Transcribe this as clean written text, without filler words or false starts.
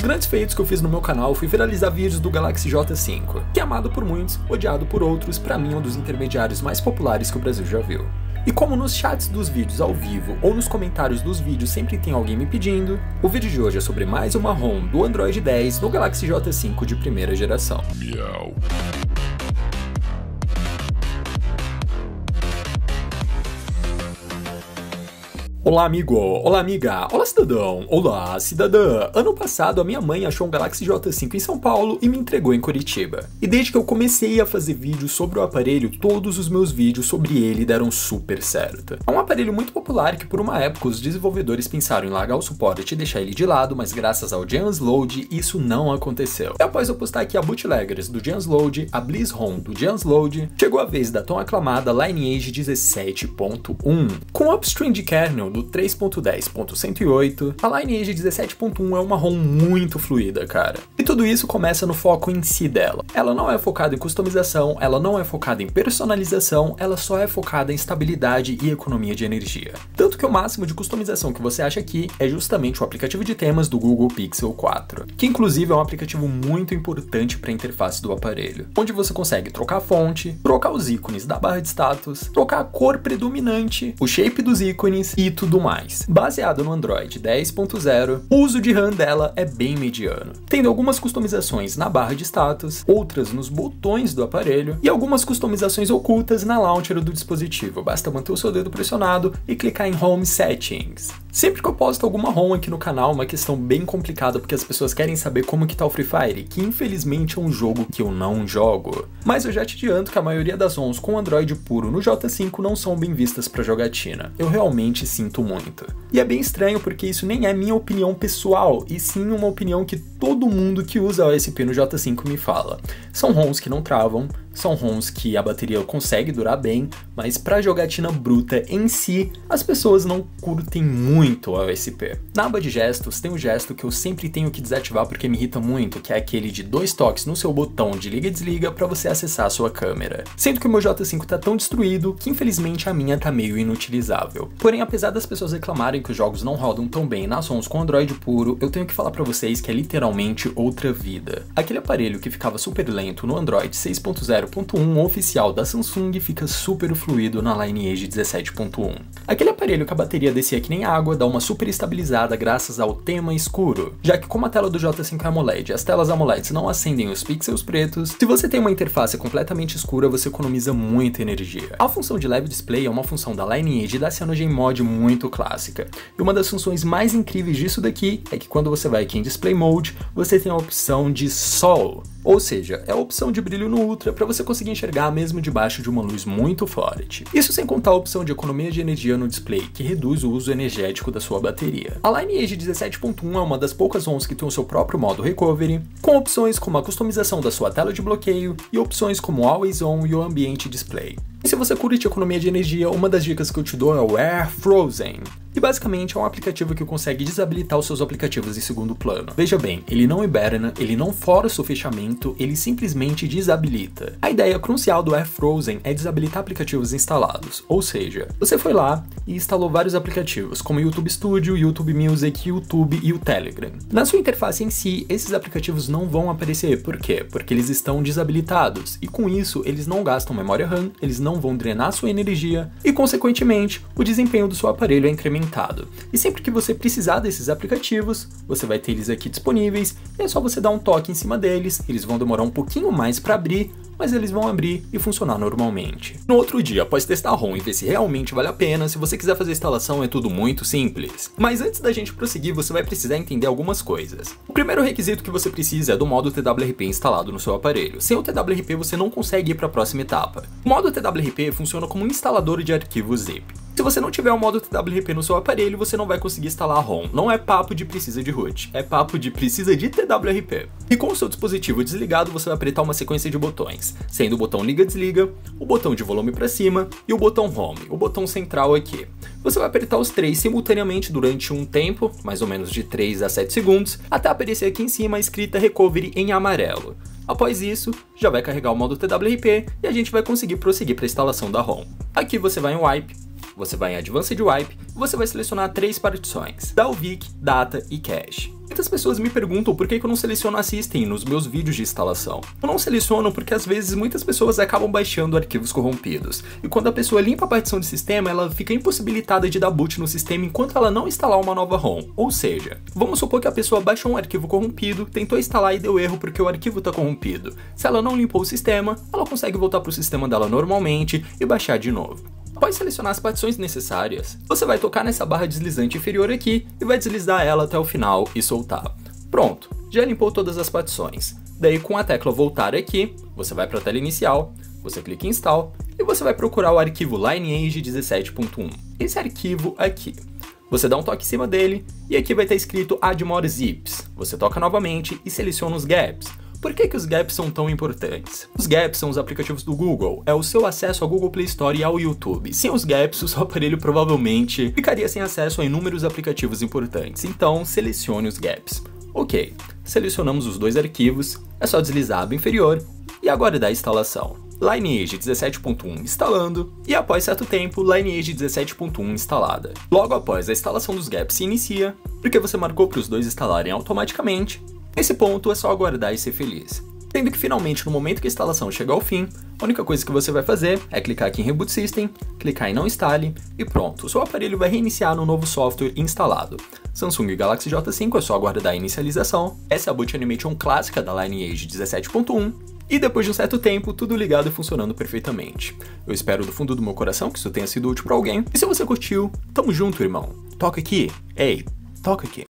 dos grandes feitos que eu fiz no meu canal foi viralizar vídeos do Galaxy J5, que é amado por muitos, odiado por outros, pra mim é um dos intermediários mais populares que o Brasil já viu. E como nos chats dos vídeos ao vivo ou nos comentários dos vídeos sempre tem alguém me pedindo, o vídeo de hoje é sobre mais uma ROM do Android 10 no Galaxy J5 de primeira geração. Miau. Olá amigo, olá amiga, olá cidadão, olá cidadã. Ano passado a minha mãe achou um Galaxy J5 em São Paulo e me entregou em Curitiba. E desde que eu comecei a fazer vídeos sobre o aparelho, todos os meus vídeos sobre ele deram super certo. É um aparelho muito popular que por uma época os desenvolvedores pensaram em largar o suporte e deixar ele de lado, mas graças ao James Load isso não aconteceu. E após eu postar aqui a Bootleggers do James Load, a Blizz Home do James Load, chegou a vez da tão aclamada Lineage 17.1. Com o upstream de kernel do 3.10.108, a Lineage 17.1 é uma ROM muito fluida, cara. E tudo isso começa no foco em si dela. Ela não é focada em customização, ela não é focada em personalização, ela só é focada em estabilidade e economia de energia. Tanto que o máximo de customização que você acha aqui é justamente o aplicativo de temas do Google Pixel 4, que inclusive é um aplicativo muito importante para a interface do aparelho, onde você consegue trocar a fonte, trocar os ícones da barra de status, trocar a cor predominante, o shape dos ícones e tudo mais. Baseado no Android 10.0, o uso de RAM dela é bem mediano, tendo algumas customizações na barra de status, outras nos botões do aparelho e algumas customizações ocultas na launcher do dispositivo. Basta manter o seu dedo pressionado e clicar em Home Settings. Sempre que eu posto alguma ROM aqui no canal, uma questão bem complicada porque as pessoas querem saber como que tá o Free Fire, que infelizmente é um jogo que eu não jogo. Mas eu já te adianto que a maioria das ROMs com Android puro no J5 não são bem vistas pra jogatina. Eu realmente sinto muito. E é bem estranho porque isso nem é minha opinião pessoal, e sim uma opinião que todo mundo que usa AOSP no J5 me fala. São ROMs que não travam, são ROMs que a bateria consegue durar bem, mas pra jogatina bruta em si, as pessoas não curtem muito a AOSP. Na aba de gestos tem um gesto que eu sempre tenho que desativar porque me irrita muito, que é aquele de 2 toques no seu botão de liga e desliga pra você acessar a sua câmera. Sendo que o meu J5 tá tão destruído que infelizmente a minha tá meio inutilizável. Porém, apesar das pessoas reclamarem que os jogos não rodam tão bem nas ROMs com Android puro, eu tenho que falar pra vocês que é literalmente outra vida. Aquele aparelho que ficava super lento no Android 6.0.1 oficial da Samsung fica super fluido na Lineage 17.1. Aquele aparelho que a bateria descia que nem água dá uma super estabilizada graças ao tema escuro, já que como a tela do J5 é AMOLED e as telas AMOLEDs não acendem os pixels pretos, se você tem uma interface completamente escura você economiza muita energia. A função de Live Display é uma função da Lineage e da CyanogenMod muito clássica, e uma das funções mais incríveis disso daqui é que quando você vai aqui em Display Mode, você tem a opção de Sol, ou seja, é a opção de brilho no Ultra para você conseguir enxergar mesmo debaixo de uma luz muito forte. Isso sem contar a opção de economia de energia no display, que reduz o uso energético da sua bateria. A Lineage 17.1 é uma das poucas ROMs que tem o seu próprio modo Recovery, com opções como a customização da sua tela de bloqueio e opções como o Always On e o Ambiente Display. E se você curte economia de energia, uma das dicas que eu te dou é o Air Frozen, que basicamente é um aplicativo que consegue desabilitar os seus aplicativos em segundo plano. Veja bem, ele não hiberna, ele não força o fechamento, ele simplesmente desabilita. A ideia crucial do Air Frozen é desabilitar aplicativos instalados, ou seja, você foi lá e instalou vários aplicativos, como o YouTube Studio, YouTube Music, YouTube e o Telegram. Na sua interface em si, esses aplicativos não vão aparecer, por quê? Porque eles estão desabilitados, e com isso eles não gastam memória RAM, eles não vão drenar sua energia e, consequentemente, o desempenho do seu aparelho é incrementado. E sempre que você precisar desses aplicativos, você vai ter eles aqui disponíveis e é só você dar um toque em cima deles, eles vão demorar um pouquinho mais para abrir, mas eles vão abrir e funcionar normalmente. No outro dia, após testar a ROM e ver se realmente vale a pena, se você quiser fazer a instalação é tudo muito simples. Mas antes da gente prosseguir, você vai precisar entender algumas coisas. O primeiro requisito que você precisa é do modo TWRP instalado no seu aparelho. Sem o TWRP você não consegue ir para a próxima etapa. O modo TWRP funciona como um instalador de arquivos zip. Se você não tiver o modo TWRP no seu aparelho, você não vai conseguir instalar a ROM. Não é papo de precisa de root, é papo de precisa de TWRP. E com o seu dispositivo desligado, você vai apertar uma sequência de botões, sendo o botão liga-desliga, o botão de volume para cima e o botão home, o botão central aqui. Você vai apertar os três simultaneamente durante um tempo, mais ou menos de 3 a 7 segundos, até aparecer aqui em cima a escrita Recovery em amarelo. Após isso, já vai carregar o modo TWRP e a gente vai conseguir prosseguir para a instalação da ROM. Aqui você vai em Wipe, Você vai em Advanced Wipe e você vai selecionar 3 partições, DALVIC, Data e Cache. Muitas pessoas me perguntam por que eu não seleciono System nos meus vídeos de instalação. Eu não seleciono porque às vezes muitas pessoas acabam baixando arquivos corrompidos, e quando a pessoa limpa a partição de sistema, ela fica impossibilitada de dar boot no sistema enquanto ela não instalar uma nova ROM. Ou seja, vamos supor que a pessoa baixou um arquivo corrompido, tentou instalar e deu erro porque o arquivo está corrompido. Se ela não limpou o sistema, ela consegue voltar para o sistema dela normalmente e baixar de novo. Após selecionar as partições necessárias, você vai tocar nessa barra deslizante inferior aqui e vai deslizar ela até o final e soltar. Pronto, já limpou todas as partições. Daí com a tecla voltar aqui, você vai para a tela inicial, você clica em Install e você vai procurar o arquivo Lineage 17.1, esse arquivo aqui. Você dá um toque em cima dele e aqui vai estar escrito Add More Zips. Você toca novamente e seleciona os gaps. Por que os gaps são tão importantes? Os gaps são os aplicativos do Google, é o seu acesso ao Google Play Store e ao YouTube. Sem os gaps, o seu aparelho provavelmente ficaria sem acesso a inúmeros aplicativos importantes, então selecione os gaps. Ok, selecionamos os dois arquivos, é só deslizar a aba inferior e agora dá a instalação. Lineage 17.1 instalando, e após certo tempo, Lineage 17.1 instalada. Logo após a instalação dos gaps se inicia, porque você marcou para os dois instalarem automaticamente. Nesse ponto é só aguardar e ser feliz. Sendo que finalmente no momento que a instalação chegar ao fim, a única coisa que você vai fazer é clicar aqui em Reboot System, clicar em Não Instale e pronto, o seu aparelho vai reiniciar no novo software instalado. Samsung Galaxy J5 é só aguardar a inicialização, essa é a boot animation clássica da Lineage 17.1 e depois de um certo tempo, tudo ligado e funcionando perfeitamente. Eu espero do fundo do meu coração que isso tenha sido útil para alguém e se você curtiu, tamo junto irmão, toca aqui, ei, toca aqui.